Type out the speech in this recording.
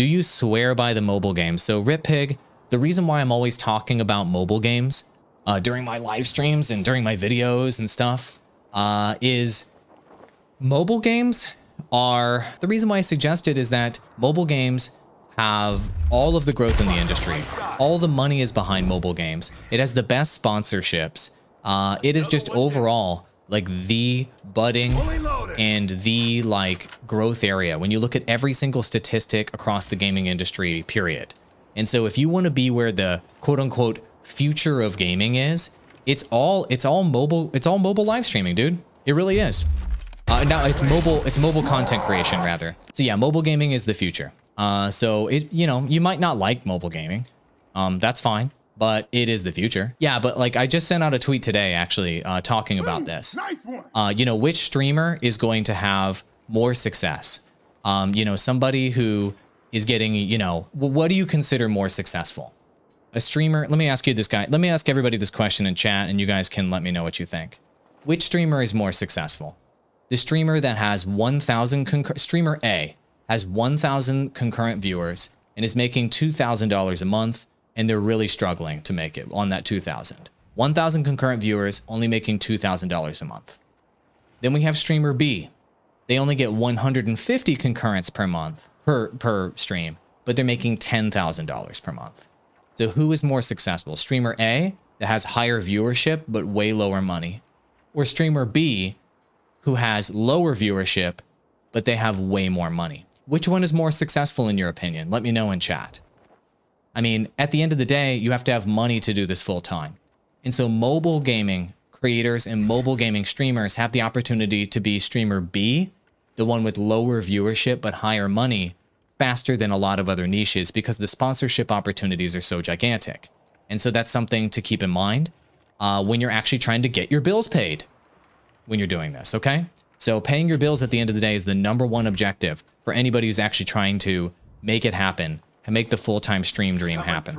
Do you swear by the mobile game? So Rip Pig, the reason why I'm always talking about mobile games during my live streams and during my videos and stuff is mobile games are, the reason why I suggested is that mobile games have all of the growth in the industry. All the money is behind mobile games. It has the best sponsorships. It is just overall like the budding and the like growth area when you look at every single statistic across the gaming industry, period. And so if you want to be where the quote unquote future of gaming is, it's all mobile live streaming, dude. It really is. Now it's mobile content creation rather. So yeah, mobile gaming is the future. So it, you know, you might not like mobile gaming. That's fine, but it is the future. Yeah, but like I just sent out a tweet today actually talking about this. You know, which streamer is going to have more success? You know, somebody who is getting, you know, what do you consider more successful? A streamer, let me ask you this guy, let me ask everybody this question in chat and you guys can let me know what you think. Which streamer is more successful? The streamer that has 1,000 concurrent, streamer A has 1,000 concurrent viewers and is making $2,000 a month and they're really struggling to make it on that 2,000. 1,000 concurrent viewers, only making $2,000 a month. Then we have streamer B. They only get 150 concurrents per month, per stream, but they're making $10,000 per month. So who is more successful? Streamer A that has higher viewership but way lower money, or streamer B who has lower viewership but they have way more money? Which one is more successful in your opinion? Let me know in chat. I mean, at the end of the day, you have to have money to do this full time. And so mobile gaming creators and mobile gaming streamers have the opportunity to be streamer B, the one with lower viewership but higher money, faster than a lot of other niches because the sponsorship opportunities are so gigantic. And so that's something to keep in mind when you're actually trying to get your bills paid when you're doing this, okay? So paying your bills at the end of the day is the #1 objective for anybody who's actually trying to make it happen and make the full-time stream dream happen.